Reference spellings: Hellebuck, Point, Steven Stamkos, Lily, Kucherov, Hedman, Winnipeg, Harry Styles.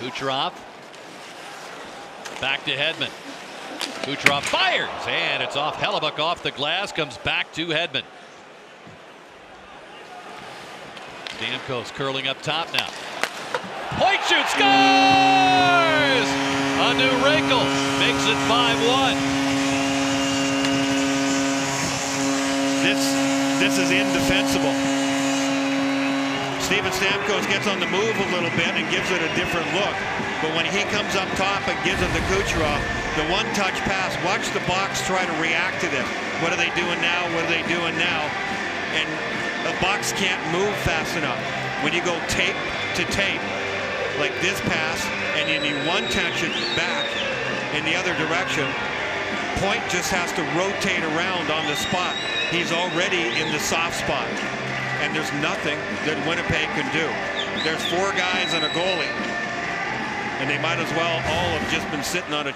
Kucherov. Back to Hedman. Kucherov fires, and it's off Hellebuck, off the glass, comes back to Hedman. Stamkos curling up top now. Point shoots, scores! Anu Reichel makes it 5-1. This is indefensible. Steven Stamkos gets on the move a little bit and gives it a different look. But when he comes up top and gives it to Kucherov, the one-touch pass, watch the box try to react to this. What are they doing now? What are they doing now? And the box can't move fast enough. When you go tape to tape, like this pass, and you need one tension back in the other direction, Point just has to rotate around on the spot. He's already in the soft spot, and there's nothing that Winnipeg can do. There's four guys and a goalie, and they might as well all have just been sitting on a